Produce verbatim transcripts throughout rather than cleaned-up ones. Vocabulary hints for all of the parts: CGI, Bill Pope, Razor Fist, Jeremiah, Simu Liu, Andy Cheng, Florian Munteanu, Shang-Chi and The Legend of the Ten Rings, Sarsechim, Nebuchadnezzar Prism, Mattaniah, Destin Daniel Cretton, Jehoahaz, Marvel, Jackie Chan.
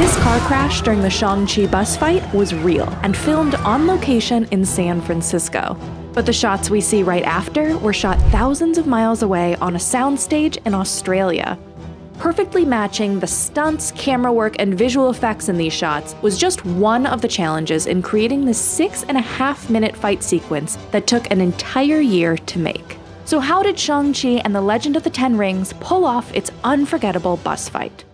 This car crash during the Shang-Chi bus fight was real and filmed on location in San Francisco. But the shots we see right after were shot thousands of miles away on a soundstage in Australia. Perfectly matching the stunts, camera work, and visual effects in these shots was just one of the challenges in creating this six and a half minute fight sequence that took an entire year to make. So how did Shang-Chi and the Legend of the Ten Rings pull off its unforgettable bus fight?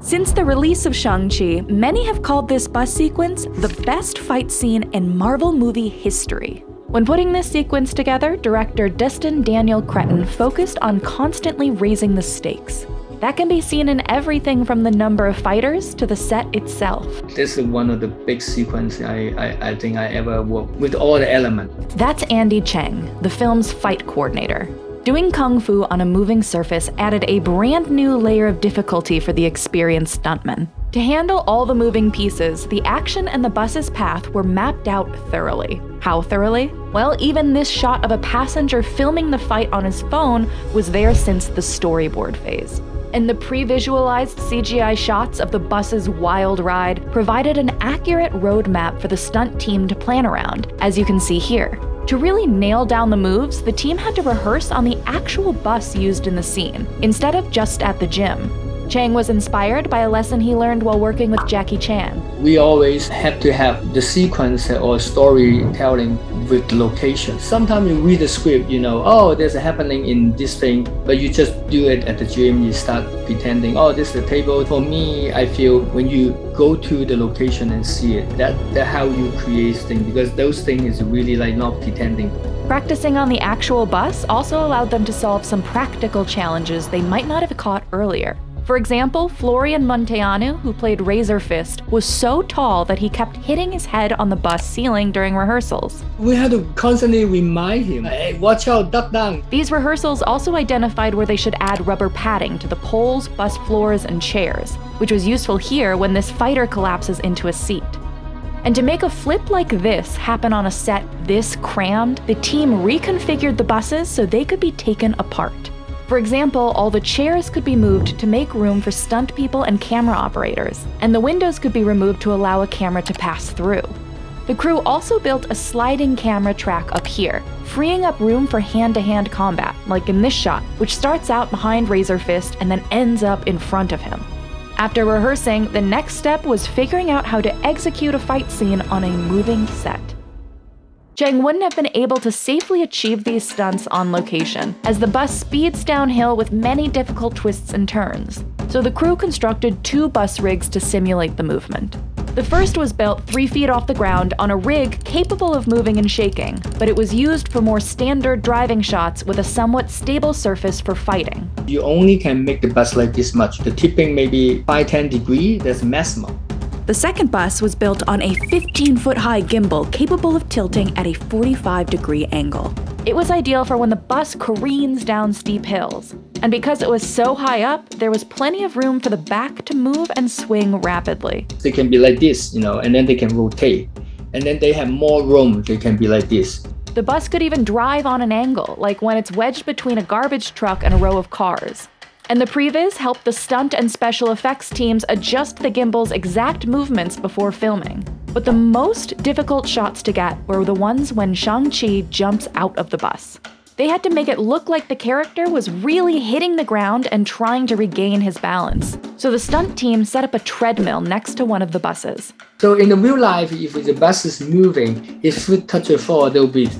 Since the release of Shang-Chi, many have called this bus sequence the best fight scene in Marvel movie history. When putting this sequence together, director Destin Daniel Cretton focused on constantly raising the stakes. That can be seen in everything from the number of fighters to the set itself. This is one of the big sequences I, I, I think I ever worked with all the elements. That's Andy Cheng, the film's fight coordinator. Doing kung fu on a moving surface added a brand new layer of difficulty for the experienced stuntman. To handle all the moving pieces, the action and the bus's path were mapped out thoroughly. How thoroughly? Well, even this shot of a passenger filming the fight on his phone was there since the storyboard phase. And the pre-visualized C G I shots of the bus's wild ride provided an accurate roadmap for the stunt team to plan around, as you can see here. To really nail down the moves, the team had to rehearse on the actual bus used in the scene, instead of just at the gym. Chang was inspired by a lesson he learned while working with Jackie Chan. We always have to have the sequence or storytelling with location. Sometimes you read the script, you know, oh, there's a happening in this thing, but you just do it at the gym, you start pretending, oh, this is the table. For me, I feel when you go to the location and see it, that, that how you create things, because those things is really like not pretending. Practicing on the actual bus also allowed them to solve some practical challenges they might not have caught earlier. For example, Florian Munteanu, who played Razor Fist, was so tall that he kept hitting his head on the bus ceiling during rehearsals. We had to constantly remind him, hey, watch out, duck down. These rehearsals also identified where they should add rubber padding to the poles, bus floors, and chairs, which was useful here when this fighter collapses into a seat. And to make a flip like this happen on a set this crammed, the team reconfigured the buses so they could be taken apart. For example, all the chairs could be moved to make room for stunt people and camera operators, and the windows could be removed to allow a camera to pass through. The crew also built a sliding camera track up here, freeing up room for hand-to-hand combat, like in this shot, which starts out behind Razor Fist and then ends up in front of him. After rehearsing, the next step was figuring out how to execute a fight scene on a moving set. Cheng wouldn't have been able to safely achieve these stunts on location, as the bus speeds downhill with many difficult twists and turns. So the crew constructed two bus rigs to simulate the movement. The first was built three feet off the ground on a rig capable of moving and shaking, but it was used for more standard driving shots with a somewhat stable surface for fighting. You only can make the bus like this much. The tipping maybe five to ten degrees, that's maximum. The second bus was built on a fifteen foot high gimbal capable of tilting at a forty-five degree angle. It was ideal for when the bus careens down steep hills. And because it was so high up, there was plenty of room for the back to move and swing rapidly. They can be like this, you know, and then they can rotate. And then they have more room, they can be like this. The bus could even drive on an angle, like when it's wedged between a garbage truck and a row of cars. And the previs helped the stunt and special effects teams adjust the gimbal's exact movements before filming. But the most difficult shots to get were the ones when Shang-Chi jumps out of the bus. They had to make it look like the character was really hitting the ground and trying to regain his balance. So the stunt team set up a treadmill next to one of the buses. So in the real life, if the bus is moving, if we touch the floor, there'll be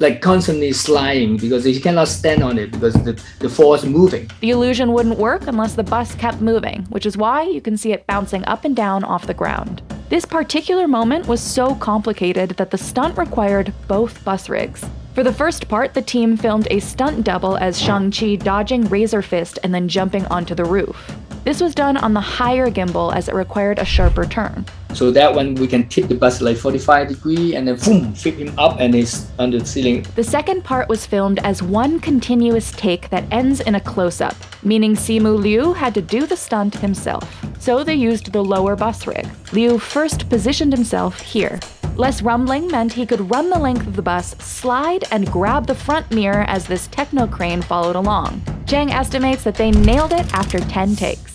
like constantly sliding because you cannot stand on it because the, the floor is moving. The illusion wouldn't work unless the bus kept moving, which is why you can see it bouncing up and down off the ground. This particular moment was so complicated that the stunt required both bus rigs. For the first part, the team filmed a stunt double as Shang-Chi dodging Razor Fist and then jumping onto the roof. This was done on the higher gimbal as it required a sharper turn. So that one, we can tip the bus like forty-five degrees and then boom, flip him up and he's under the ceiling. The second part was filmed as one continuous take that ends in a close-up, meaning Simu Liu had to do the stunt himself. So they used the lower bus rig. Liu first positioned himself here. Less rumbling meant he could run the length of the bus, slide, and grab the front mirror as this techno crane followed along. Cheng estimates that they nailed it after ten takes.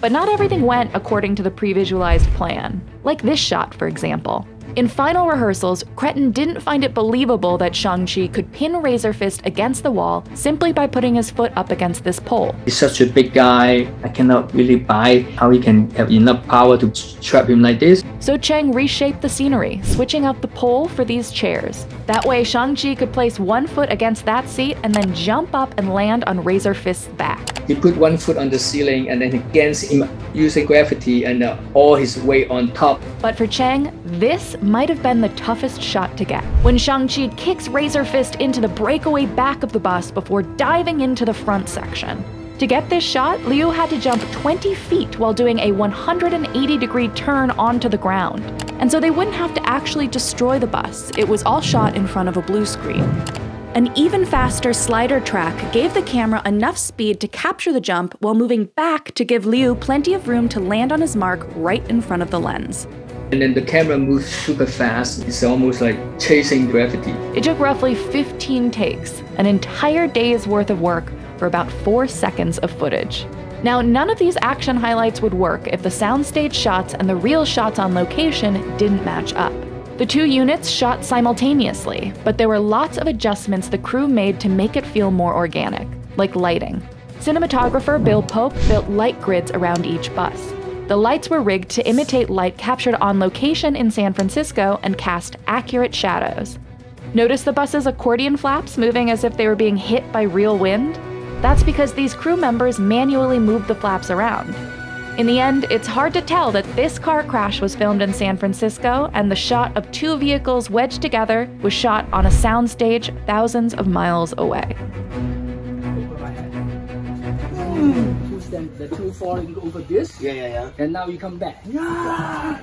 But not everything went according to the pre-visualized plan, like this shot, for example. In final rehearsals, Cretton didn't find it believable that Shang-Chi could pin Razor Fist against the wall simply by putting his foot up against this pole. He's such a big guy, I cannot really buy how he can have enough power to trap him like this. So Cheng reshaped the scenery, switching out the pole for these chairs. That way, Shang-Chi could place one foot against that seat and then jump up and land on Razor Fist's back. He put one foot on the ceiling and then against him using gravity and uh, all his weight on top. But for Cheng, this might have been the toughest shot to get. When Shang-Chi kicks Razor Fist into the breakaway back of the bus before diving into the front section. To get this shot, Liu had to jump twenty feet while doing a one hundred eighty degree turn onto the ground. And so they wouldn't have to actually destroy the bus. It was all shot in front of a blue screen. An even faster slider track gave the camera enough speed to capture the jump while moving back to give Liu plenty of room to land on his mark right in front of the lens. And then the camera moves super fast. It's almost like chasing gravity. It took roughly fifteen takes, an entire day's worth of work for about four seconds of footage. Now, none of these action highlights would work if the soundstage shots and the real shots on location didn't match up. The two units shot simultaneously, but there were lots of adjustments the crew made to make it feel more organic, like lighting. Cinematographer Bill Pope built light grids around each bus. The lights were rigged to imitate light captured on location in San Francisco and cast accurate shadows. Notice the bus's accordion flaps moving as if they were being hit by real wind? That's because these crew members manually moved the flaps around. In the end, it's hard to tell that this car crash was filmed in San Francisco and the shot of two vehicles wedged together was shot on a soundstage thousands of miles away. Mm. Them, the two falling over this, yeah, yeah, yeah. And now you come back. Yeah.